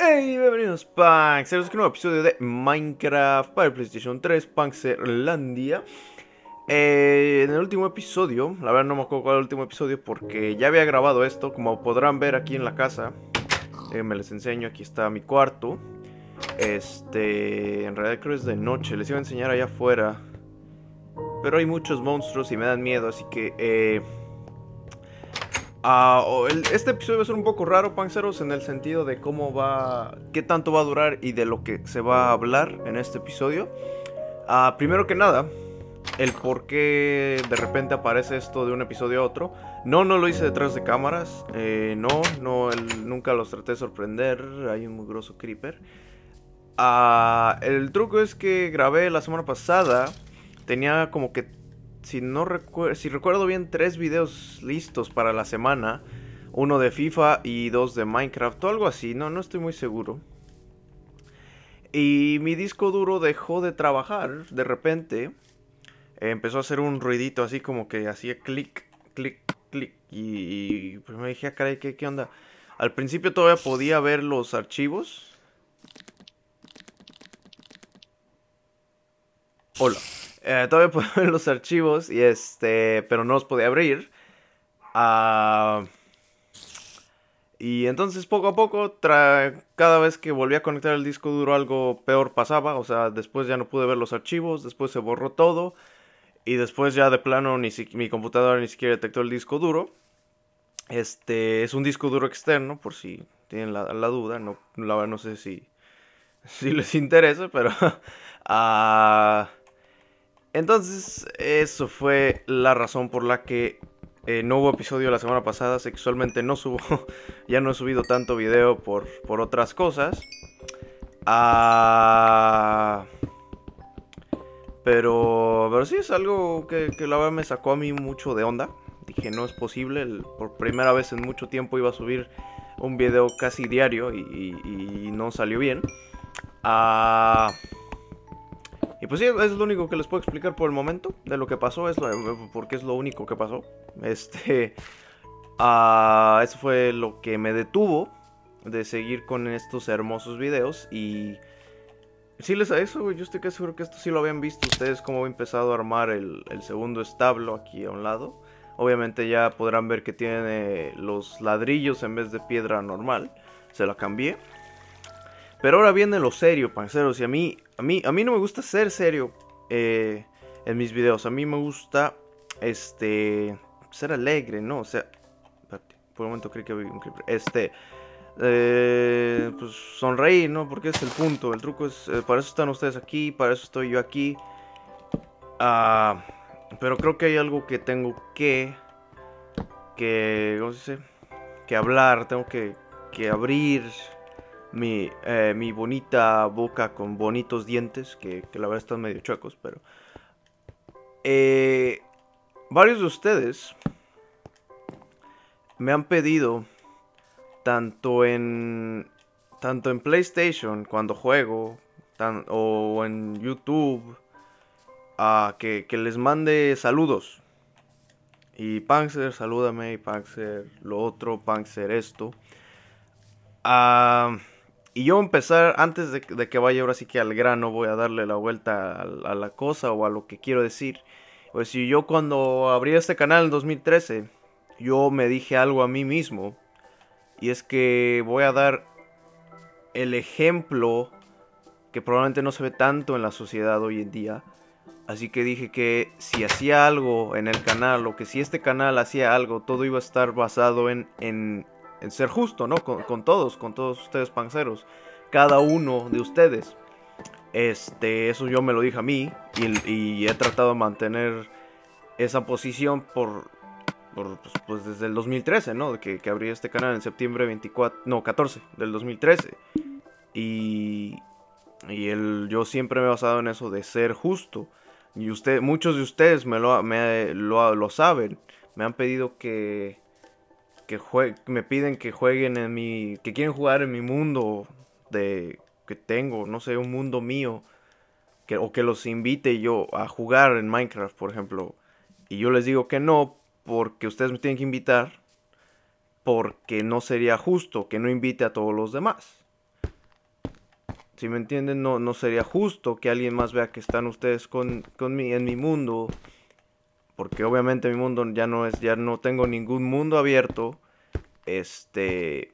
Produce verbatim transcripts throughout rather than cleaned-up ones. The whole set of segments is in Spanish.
Hey, bienvenidos Panxeros, es un nuevo episodio de Minecraft para el PlayStation tres, Punkserlandia. eh, En el último episodio, la verdad no me acuerdo cuál era el último episodio porque ya había grabado esto. Como podrán ver aquí en la casa, eh, me les enseño, aquí está mi cuarto. Este, en realidad creo que es de noche, les iba a enseñar allá afuera, pero hay muchos monstruos y me dan miedo, así que eh... Uh, este episodio va a ser un poco raro, Panxeros, en el sentido de cómo va, qué tanto va a durar y de lo que se va a hablar en este episodio. Uh, primero que nada, el por qué de repente aparece esto de un episodio a otro. No, no lo hice detrás de cámaras, eh, no, no el, nunca los traté de sorprender, hay un mugroso creeper. Uh, el truco es que grabé la semana pasada, tenía como que... Si, no recu si recuerdo bien, tres videos listos para la semana. Uno de FIFA y dos de Minecraft o algo así, no, no estoy muy seguro. Y mi disco duro dejó de trabajar de repente. eh, Empezó a hacer un ruidito así como que hacía clic, clic, clic. Y, y pues me dije, ah, caray, ¿qué, ¿qué onda? Al principio todavía podía ver los archivos. Hola. Eh, todavía puedo ver los archivos y este, pero no los podía abrir. Uh, y entonces poco a poco, cada vez que volví a conectar el disco duro algo peor pasaba. O sea, después ya no pude ver los archivos, después se borró todo. Y después ya de plano ni si mi computadora ni siquiera detectó el disco duro. Este, es un disco duro externo, por si tienen la, la duda. No, la, no sé si, si les interesa, pero... Uh, Entonces, eso fue la razón por la que eh, no hubo episodio la semana pasada. Sexualmente no subo, ya no he subido tanto video por, por otras cosas. Ah, pero, pero sí, es algo que, que la verdad me sacó a mí mucho de onda. Dije, no es posible, el, por primera vez en mucho tiempo iba a subir un video casi diario y, y, y no salió bien. Ah... Y pues sí, es lo único que les puedo explicar por el momento de lo que pasó, es lo, porque es lo único que pasó. Este, uh, eso fue lo que me detuvo de seguir con estos hermosos videos. Y sí les a eso, yo estoy casi seguro que esto sí lo habían visto ustedes, cómo he empezado a armar el, el segundo establo aquí a un lado. Obviamente ya podrán ver que tiene los ladrillos en vez de piedra normal, se la cambié. Pero ahora viene lo serio, Panxeros, y a mí, a mí, a mí no me gusta ser serio eh, en mis videos. A mí me gusta, este, ser alegre, ¿no? O sea, espérate, por un momento creí que había un creeper. Este, eh, pues sonreír, ¿no? Porque es el punto, el truco es, eh, para eso están ustedes aquí, para eso estoy yo aquí. Uh, pero creo que hay algo que tengo que, que, ¿cómo se dice? Que hablar, tengo que, que abrir... Mi, eh, mi bonita boca con bonitos dientes que, que la verdad están medio chuecos, pero eh, varios de ustedes me han pedido, tanto en tanto en PlayStation cuando juego tan, o en YouTube, uh, que, que les mande saludos. Y Panxer, salúdame, y Panxer lo otro, Panxer esto. Ah... Uh, Y yo empezar, antes de, de que vaya ahora sí que al grano, voy a darle la vuelta a, a la cosa o a lo que quiero decir. Pues si yo cuando abrí este canal en dos mil trece, yo me dije algo a mí mismo. Y es que voy a dar el ejemplo que probablemente no se ve tanto en la sociedad hoy en día. Así que dije que si hacía algo en el canal, o que si este canal hacía algo, todo iba a estar basado en... en En ser justo, ¿no? Con, con todos, con todos ustedes, Panxeros. Cada uno de ustedes. Este, eso yo me lo dije a mí. Y, y he tratado de mantener esa posición por... por pues, pues desde el dos mil trece, ¿no? Que, que abrí este canal en septiembre veinticuatro... No, catorce del dos mil trece. Y... Y el, yo siempre me he basado en eso de ser justo. Y usted, muchos de ustedes me lo, me, lo, lo saben. Me han pedido que... Que juegue, me piden que jueguen en mi... Que quieren jugar en mi mundo de que tengo, no sé, un mundo mío. Que, o que los invite yo a jugar en Minecraft, por ejemplo. Y yo les digo que no, porque ustedes me tienen que invitar. Porque no sería justo que no invite a todos los demás. Si me entienden, no, no sería justo que alguien más vea que están ustedes con, con mi, en mi mundo. Porque obviamente mi mundo ya no es, ya no tengo ningún mundo abierto. Este,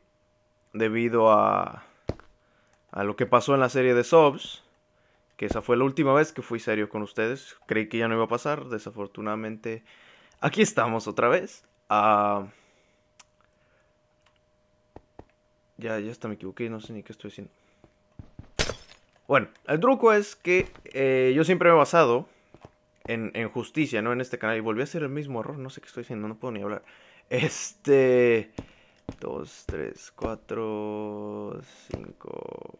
debido a, a lo que pasó en la serie de subs. Que esa fue la última vez que fui serio con ustedes. Creí que ya no iba a pasar, desafortunadamente. Aquí estamos otra vez. Uh, ya, ya hasta me equivoqué, no sé ni qué estoy diciendo. Bueno, el truco es que eh, yo siempre me he basado en, en justicia, ¿no? En este canal. Y volví a hacer el mismo error, no sé qué estoy diciendo, no puedo ni hablar. Este... dos, tres, cuatro, cinco...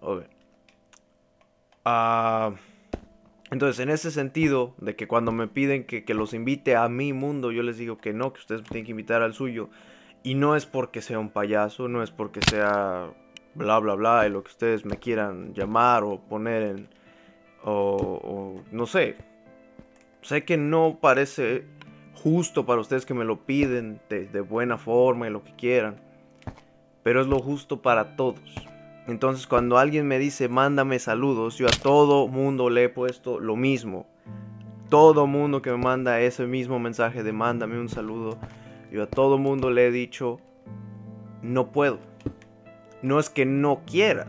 Ok. Ah... Uh... Entonces, en ese sentido, de que cuando me piden que, que los invite a mi mundo, yo les digo que no, que ustedes me tienen que invitar al suyo. Y no es porque sea un payaso, no es porque sea bla, bla, bla, y lo que ustedes me quieran llamar o poner en... O, o no sé. Sé que no parece justo para ustedes que me lo piden de, de buena forma y lo que quieran. Pero es lo justo para todos. Entonces cuando alguien me dice mándame saludos, yo a todo mundo le he puesto lo mismo. Todo mundo que me manda ese mismo mensaje de mándame un saludo, yo a todo mundo le he dicho no puedo. No es que no quiera,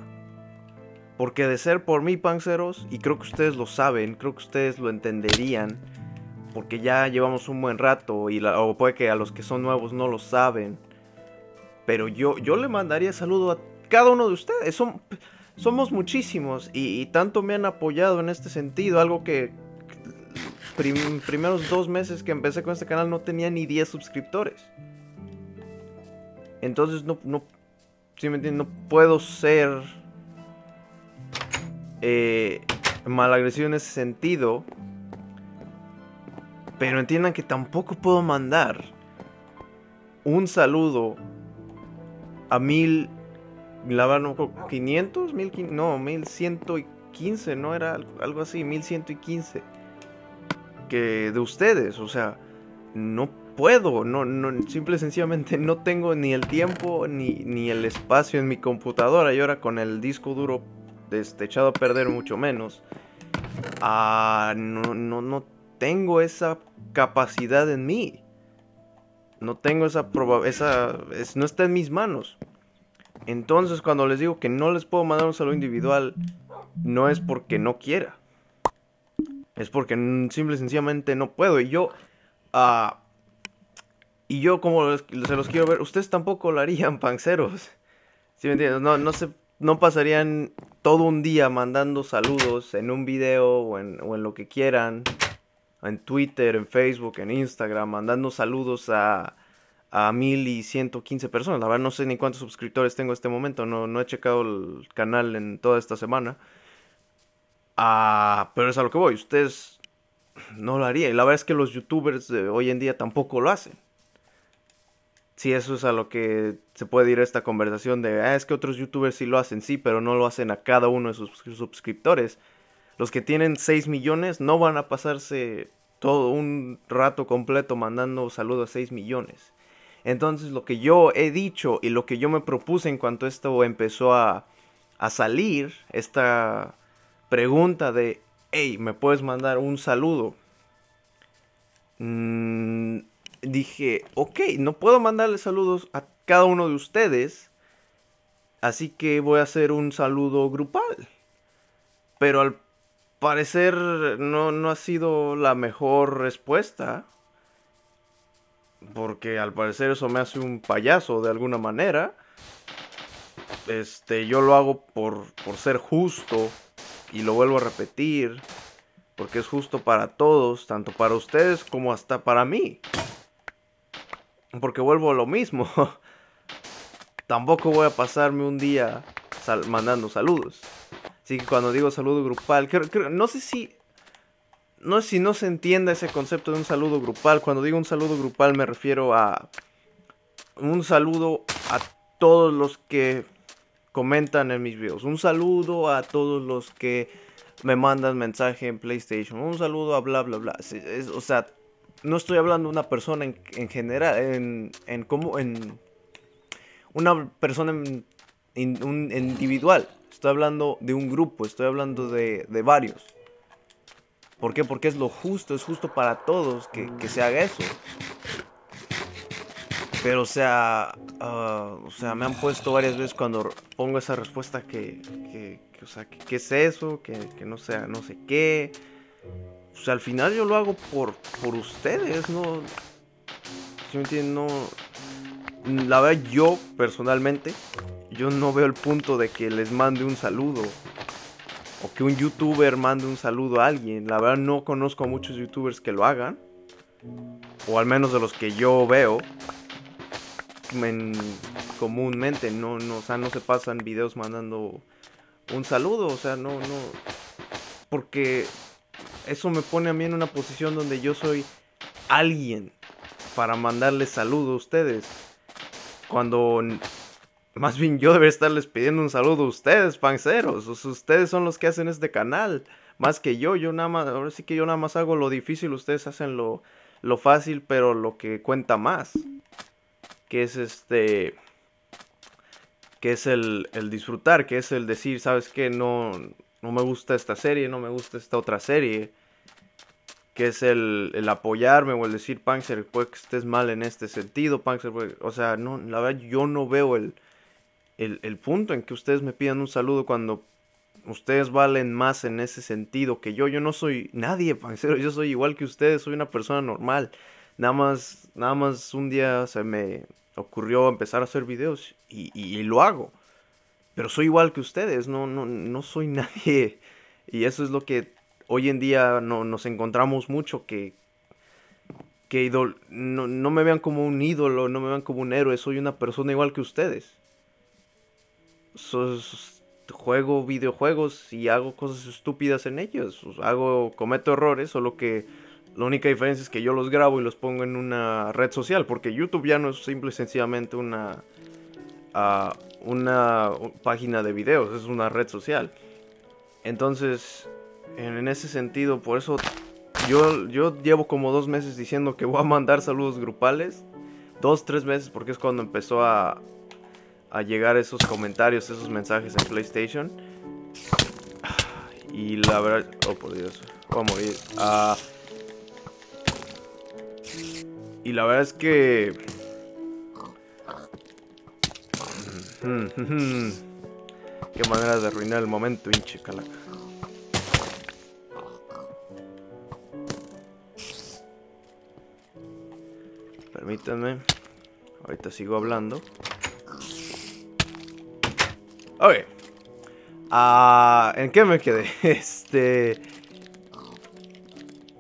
porque de ser por mí, panceros, y creo que ustedes lo saben, creo que ustedes lo entenderían, porque ya llevamos un buen rato y la, o puede que a los que son nuevos no lo saben, pero yo, yo le mandaría saludo a cada uno de ustedes. Som somos muchísimos y, y tanto me han apoyado en este sentido, algo que prim primeros dos meses que empecé con este canal no tenía ni diez suscriptores. Entonces no, no, ¿sí me entienden? No puedo ser eh, malagresivo en ese sentido, pero entiendan que tampoco puedo mandar un saludo a mil... La verdad, no, quinientos, mil quinientos, no, mil ciento quince, no era algo así, mil ciento quince que de ustedes, o sea, no puedo, no, no, simple y sencillamente no tengo ni el tiempo ni, ni el espacio en mi computadora, y ahora con el disco duro este, echado a perder mucho menos. Ah, no, no, no tengo esa capacidad en mí, no tengo esa probabilidad, es, no está en mis manos. Entonces cuando les digo que no les puedo mandar un saludo individual, no es porque no quiera, es porque simple y sencillamente no puedo. Y yo, uh, y yo como les, se los quiero ver, ustedes tampoco lo harían, panceros. ¿Sí me entiendes? No, no, se, no pasarían todo un día mandando saludos en un video o en, o en lo que quieran, en Twitter, en Facebook, en Instagram, mandando saludos a... a mil ciento quince personas. La verdad no sé ni cuántos suscriptores tengo en este momento. No, no he checado el canal en toda esta semana. Ah, pero es a lo que voy. Ustedes no lo harían. Y la verdad es que los youtubers de hoy en día tampoco lo hacen. Si eso es a lo que se puede ir a esta conversación de... Ah, es que otros youtubers sí lo hacen. Sí, pero no lo hacen a cada uno de sus suscriptores. Los que tienen seis millones no van a pasarse todo un rato completo mandando saludos a seis millones. Entonces lo que yo he dicho y lo que yo me propuse en cuanto esto empezó a, a salir, esta pregunta de, hey, ¿me puedes mandar un saludo? Mm, dije, ok, no puedo mandarle saludos a cada uno de ustedes, así que voy a hacer un saludo grupal. Pero al parecer no, no ha sido la mejor respuesta. Porque al parecer eso me hace un payaso de alguna manera. Este, yo lo hago por, por ser justo. Y lo vuelvo a repetir. Porque es justo para todos. Tanto para ustedes como hasta para mí. Porque vuelvo a lo mismo. Tampoco voy a pasarme un día sal- mandando saludos. Así que cuando digo saludo grupal... Creo, creo, no sé si... No sé si no se entienda ese concepto de un saludo grupal. Cuando digo un saludo grupal me refiero a un saludo a todos los que comentan en mis videos. Un saludo a todos los que me mandan mensaje en PlayStation. Un saludo a bla bla bla. Es, es, o sea, no estoy hablando de una persona en, en general. En, en como en una persona en in, un individual. Estoy hablando de un grupo, estoy hablando de, de varios. ¿Por qué? Porque es lo justo, es justo para todos que, que se haga eso. Pero o sea, uh, o sea, me han puesto varias veces cuando pongo esa respuesta que, que, que o sea, que, que es eso, que, que no sea, no sé qué. O sea, al final yo lo hago por, por ustedes, ¿no? ¿Sí me entienden? No, la verdad yo, personalmente, yo no veo el punto de que les mande un saludo. O que un youtuber mande un saludo a alguien. La verdad no conozco a muchos youtubers que lo hagan. O al menos de los que yo veo. En, comúnmente no, no, o sea, no se pasan videos mandando un saludo, o sea, no, no, porque eso me pone a mí en una posición donde yo soy alguien para mandarles saludo a ustedes, cuando más bien yo debería estarles pidiendo un saludo a ustedes, panceros. O sea, ustedes son los que hacen este canal, más que yo, yo nada más, ahora sí que yo nada más hago lo difícil, ustedes hacen lo, lo fácil, pero lo que cuenta más. Que es este, que es el, el disfrutar, que es el decir, ¿sabes qué? No, no me gusta esta serie, no me gusta esta otra serie. Que es el, el apoyarme o el decir, Panzer, puede que estés mal en este sentido, Panzer, puede... O sea, no, la verdad yo no veo el, el, el punto en que ustedes me pidan un saludo cuando ustedes valen más en ese sentido que yo. Yo no soy nadie, Panzer, yo soy igual que ustedes, soy una persona normal. Nada más, nada más un día se me... ocurrió empezar a hacer videos y, y, y lo hago. Pero soy igual que ustedes, no, no, no soy nadie. Y eso es lo que hoy en día no, nos encontramos mucho, que, que idol no, no me vean como un ídolo, no me vean como un héroe. Soy una persona igual que ustedes. So, so, juego videojuegos y hago cosas estúpidas en ellos. Hago, cometo errores, solo que... la única diferencia es que yo los grabo y los pongo en una red social, porque YouTube ya no es simple y sencillamente una, uh, una página de videos, es una red social. Entonces, en, en ese sentido, por eso yo, yo llevo como dos meses diciendo que voy a mandar saludos grupales. Dos, tres meses, porque es cuando empezó a, a llegar esos comentarios, esos mensajes en PlayStation. Y la verdad... oh, por Dios, voy a morir. Ah... Uh, Y la verdad es que... qué manera de arruinar el momento, hinche calaca. Permítanme. Ahorita sigo hablando. Ok. Uh, ¿En qué me quedé? Este...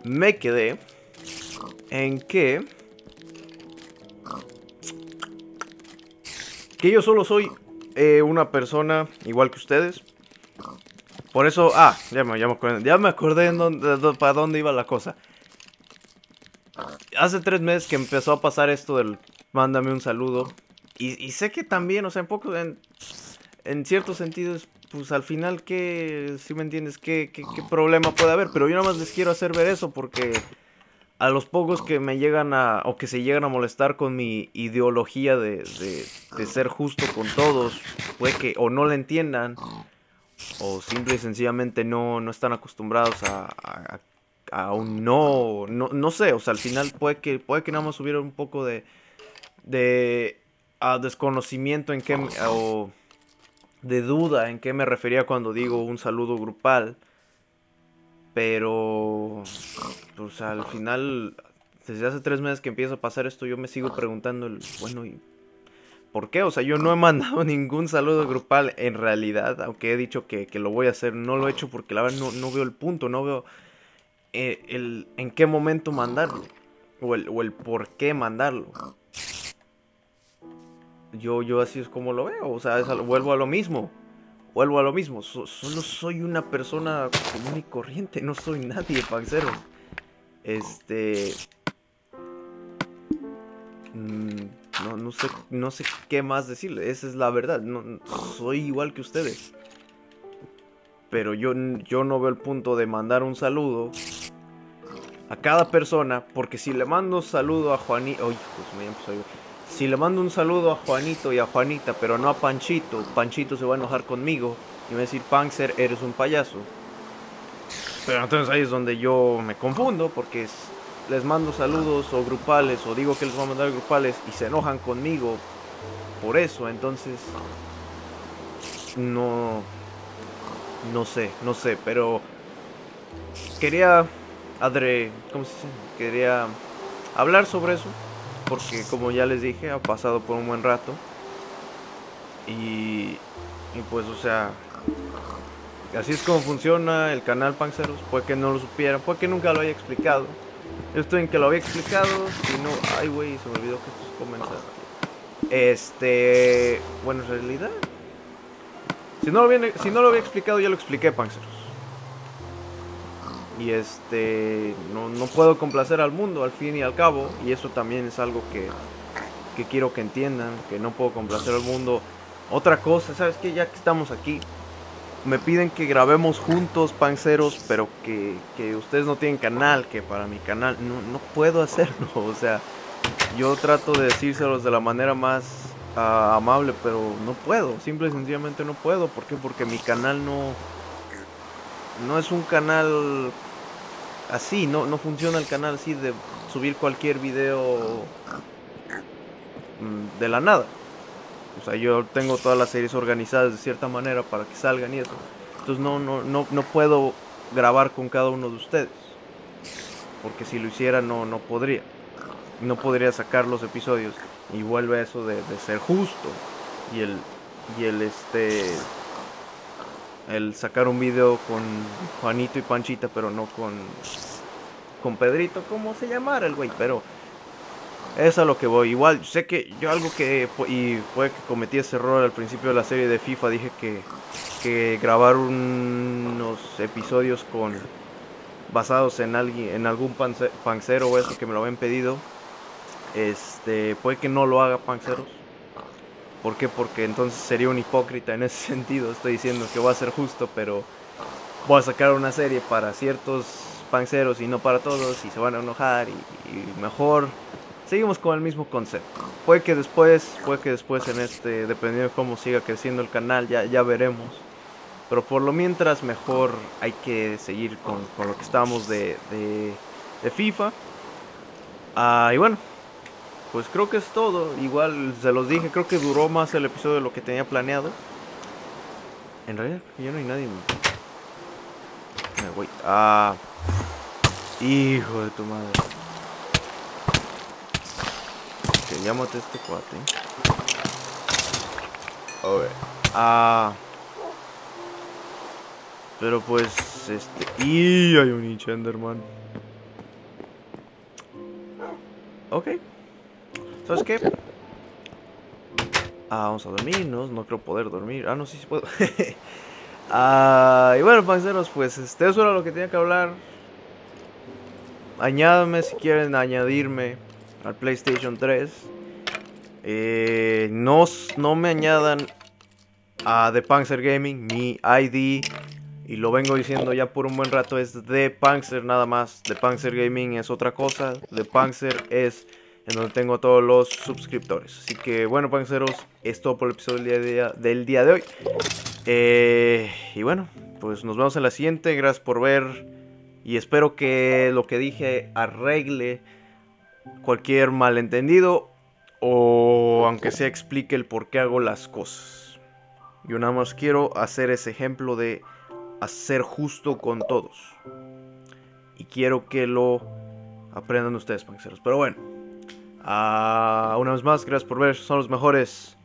Me quedé... en que... que yo solo soy eh, una persona igual que ustedes. Por eso... ah, ya me, ya me acordé, ya me acordé en dónde, de, para dónde iba la cosa. Hace tres meses que empezó a pasar esto del mándame un saludo. Y, y sé que también, o sea, en poco... En, en ciertos sentidos, pues al final que... si me entiendes, qué, qué, qué problema puede haber. Pero yo nada más les quiero hacer ver eso porque... a los pocos que me llegan a... o que se llegan a molestar con mi ideología de, de, de ser justo con todos, puede que o no la entiendan, o simple y sencillamente no, no están acostumbrados a, a, a un no, no... no sé, o sea, al final puede que, puede que nada más hubiera un poco de... de a desconocimiento en qué... o de duda en qué me refería cuando digo un saludo grupal. Pero, pues al final, desde hace tres meses que empieza a pasar esto, yo me sigo preguntando, el, bueno, ¿y por qué? O sea, yo no he mandado ningún saludo grupal en realidad, aunque he dicho que, que lo voy a hacer, no lo he hecho porque la verdad no, no veo el punto, no veo el, el, en qué momento mandarlo, o el, o el por qué mandarlo. Yo, yo así es como lo veo, o sea, es, vuelvo a lo mismo. Vuelvo a lo mismo, so, solo soy una persona común y corriente, no soy nadie, panceros. Este... Mm, no, no sé, no sé qué más decirle, esa es la verdad, no, soy igual que ustedes. Pero yo, yo no veo el punto de mandar un saludo a cada persona, porque si le mando saludo a Juanito... oh, pues, si si le mando un saludo a Juanito y a Juanita, pero no a Panchito, Panchito se va a enojar conmigo y me va a decir, Panzer, eres un payaso. Pero entonces ahí es donde yo me confundo, porque es, les mando saludos o grupales, o digo que les voy a mandar grupales y se enojan conmigo por eso. Entonces no, no sé, no sé, pero quería adre, ¿cómo se dice? Quería hablar sobre eso, porque como ya les dije, ha pasado por un buen rato. Y, y pues, o sea, así es como funciona el canal Panxeros. Puede que no lo supieran, puede que nunca lo haya explicado. Yo estoy en que lo había explicado, si no... Ay, güey, se me olvidó que esto es comenzar. Este... Bueno, en realidad... Si no lo había, si no lo había explicado, ya lo expliqué, Panxeros. Y este... No, no puedo complacer al mundo, al fin y al cabo. Y eso también es algo que... Que quiero que entiendan, que no puedo complacer al mundo. Otra cosa, ¿sabes qué? Ya que estamos aquí... Me piden que grabemos juntos, Panxeros, pero que, que ustedes no tienen canal, que para mi canal no, no puedo hacerlo. O sea, yo trato de decírselos de la manera más uh, amable, pero no puedo. Simple y sencillamente no puedo. ¿Por qué? Porque mi canal no, no es un canal así. No, no funciona el canal así de subir cualquier video de la nada. O sea, yo tengo todas las series organizadas de cierta manera para que salgan y eso. Entonces no, no, no, no puedo grabar con cada uno de ustedes, porque si lo hiciera no, no podría. No podría sacar los episodios. Y vuelve a eso de, de ser justo. Y el, y el este... El sacar un video con Juanito y Panchita, pero no con... Con Pedrito, como se llamara el güey, pero... Es a lo que voy. Igual, sé que yo algo que... Y puede que cometí ese error al principio de la serie de FIFA. Dije que, que grabar un, unos episodios con... Basados en alguien, en algún panse, panxero o eso que me lo habían pedido. Este... Puede que no lo haga, Panxeros. ¿Por qué? Porque entonces sería un hipócrita en ese sentido. Estoy diciendo que va a ser justo, pero... Voy a sacar una serie para ciertos Panxeros y no para todos. Y se van a enojar y, y mejor... Seguimos con el mismo concepto. Puede que después, puede que después en este, dependiendo de cómo siga creciendo el canal, ya, ya veremos. Pero por lo mientras mejor hay que seguir con, con lo que estábamos de, de, de FIFA. Ah, y bueno, pues creo que es todo. Igual se los dije, creo que duró más el episodio de lo que tenía planeado. En realidad ya no hay nadie. Me voy. Ah, hijo de tu madre. Llámate este cuate. Okay. Ah, pero pues este. Y hay un Enderman. Ok. ¿Sabes qué? Ah, vamos a dormirnos. No creo poder dormir. Ah, no, sí, sí puedo. Ah, y bueno, Panxeros, pues este, eso era lo que tenía que hablar. Añádame si quieren añadirme al PlayStation tres. eh, no, no me añadan a ThePanxerGaming. Mi I D, y lo vengo diciendo ya por un buen rato, es ThePanzer nada más. ThePanxerGaming es otra cosa. ThePanzer es en donde tengo todos los suscriptores. Así que bueno, Panxeros, es todo por el episodio del día de, día, del día de hoy. eh, Y bueno, pues nos vemos en la siguiente. Gracias por ver, y espero que lo que dije arregle cualquier malentendido, o aunque sea explique el por qué hago las cosas. Yo nada más quiero hacer ese ejemplo de hacer justo con todos, y quiero que lo aprendan ustedes, Panxeros. Pero bueno, uh, una vez más, gracias por ver, son los mejores.